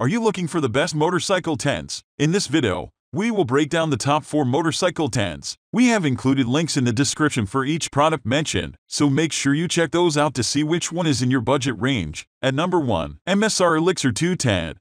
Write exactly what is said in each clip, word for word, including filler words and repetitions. Are you looking for the best motorcycle tents? In this video, we will break down the top four motorcycle tents. We have included links in the description for each product mentioned, so make sure you check those out to see which one is in your budget range. At number one, M S R Elixir two Tent.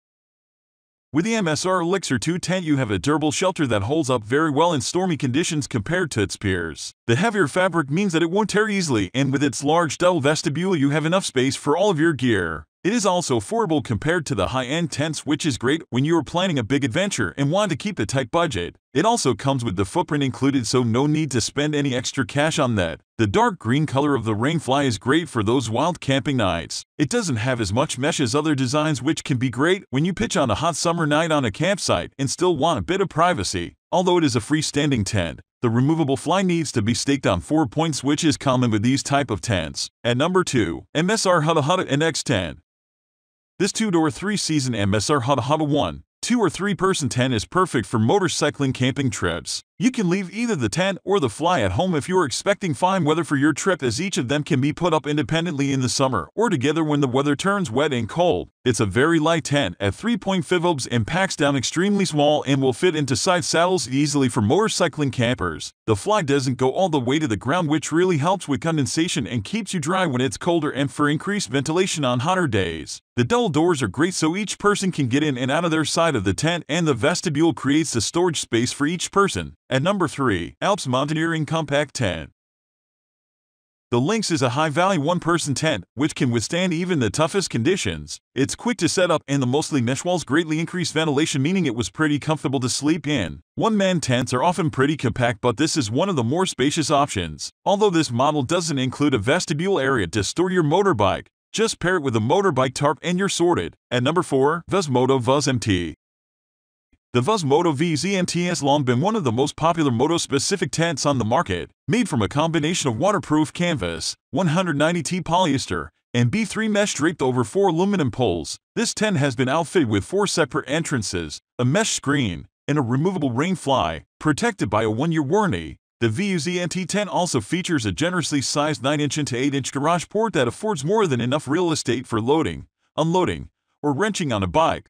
With the M S R Elixir two tent, you have a durable shelter that holds up very well in stormy conditions compared to its peers. The heavier fabric means that it won't tear easily, and with its large double vestibule you have enough space for all of your gear. It is also affordable compared to the high-end tents, which is great when you are planning a big adventure and want to keep a tight budget. It also comes with the footprint included, so no need to spend any extra cash on that. The dark green color of the rainfly is great for those wild camping nights. It doesn't have as much mesh as other designs, which can be great when you pitch on a hot summer night on a campsite and still want a bit of privacy. Although it is a freestanding tent, the removable fly needs to be staked on four points, which is common with these type of tents. At number two, M S R Hubba Hubba N X tent. This two-door three-season M S R Hubba Hubba one, two or three person tent is perfect for motorcycling camping trips. You can leave either the tent or the fly at home if you are expecting fine weather for your trip, as each of them can be put up independently in the summer or together when the weather turns wet and cold. It's a very light tent at three point five ounces and packs down extremely small and will fit into side saddles easily for motorcycling campers. The fly doesn't go all the way to the ground, which really helps with condensation and keeps you dry when it's colder and for increased ventilation on hotter days. The double doors are great so each person can get in and out of their side of the tent, and the vestibule creates the storage space for each person. At number three, Alps Mountaineering Compact Tent. The Lynx is a high-value one-person tent, which can withstand even the toughest conditions. It's quick to set up, and the mostly mesh walls greatly increase ventilation, meaning it was pretty comfortable to sleep in. One-man tents are often pretty compact, but this is one of the more spacious options. Although this model doesn't include a vestibule area to store your motorbike, just pair it with a motorbike tarp and you're sorted. At number four, V U Z Moto V U Z M T. The V U Z Moto V U Z M T has long been one of the most popular moto-specific tents on the market. Made from a combination of waterproof canvas, one hundred ninety T polyester, and B three mesh draped over four aluminum poles, this tent has been outfitted with four separate entrances, a mesh screen, and a removable rain fly, protected by a one-year warranty. The V U Z M T tent also features a generously sized nine inch into eight inch garage port that affords more than enough real estate for loading, unloading, or wrenching on a bike.